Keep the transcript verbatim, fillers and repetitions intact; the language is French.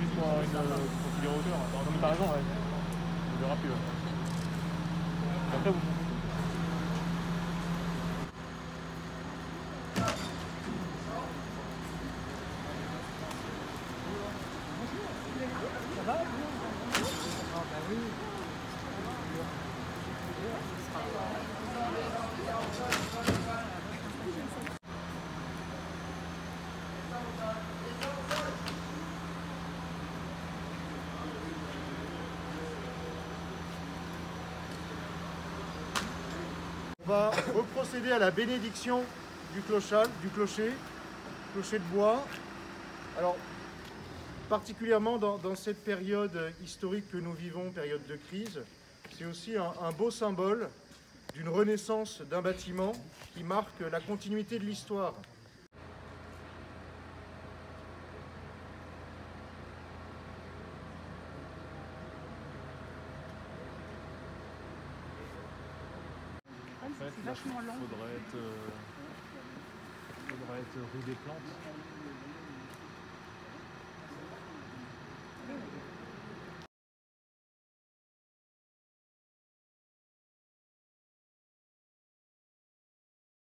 juste pour une hauteur. Non, mais t'as raison, ouais. On verra plus. Après, vous. On va reprocéder à la bénédiction du clochal, du clocher, clocher de bois. Alors, particulièrement dans, dans cette période historique que nous vivons, période de crise, c'est aussi un, un beau symbole d'une renaissance d'un bâtiment qui marque la continuité de l'histoire. En fait, là, il faudrait être, euh, faudrait être rue des Plantes.